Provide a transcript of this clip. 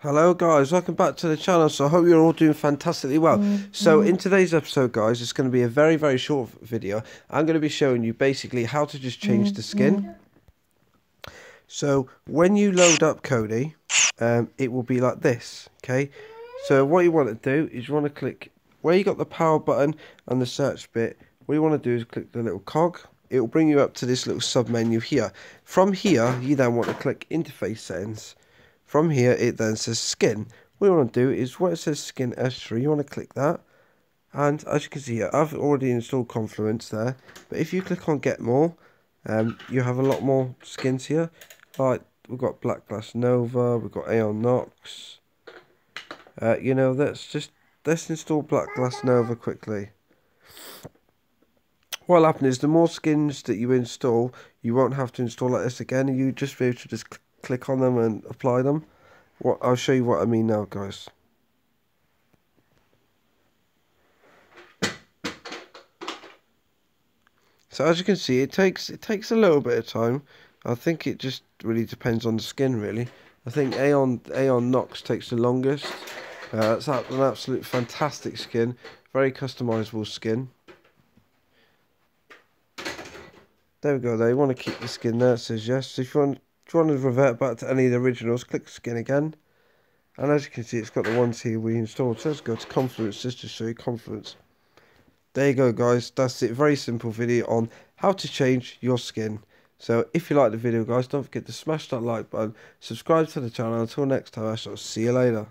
Hello guys, welcome back to the channel. So I hope you're all doing fantastically well. So in today's episode guys, it's going to be a very short video. I'm going to be showing you basically how to just change the skin. So when you load up Kodi, it will be like this, okay? So what you want to do is you want to click where you got the power button and the search bit. What you want to do is click the little cog. It will bring you up to this little sub menu here. From here you then want to click interface settings. From here, it then says skin. What you want to do is, where it says skin S3, you want to click that. And as you can see here, I've already installed Confluence there. But if you click on Get More, you have a lot more skins here. Like, we've got Black Glass Nova, we've got Aeon Nox. You know, let's install Black Glass Nova quickly. What'll happen is, the more skins that you install, you won't have to install like this again. You just be able to just click on them and apply them. I'll show you what I mean now guys. So as you can see, it takes a little bit of time. I think it just really depends on the skin really. I think Aeon Nox takes the longest. It's an absolute fantastic skin, very customizable skin. There we go there, you want to keep the skin there, it says yes. So if you want to revert back to any of the originals, click skin again. And as you can see, it's got the ones here we installed. So let's go to Confluence just to show you Confluence. There you go guys, that's it. Very simple video on how to change your skin. So if you like the video guys, don't forget to smash that like button, subscribe to the channel. Until next time, I shall see you later.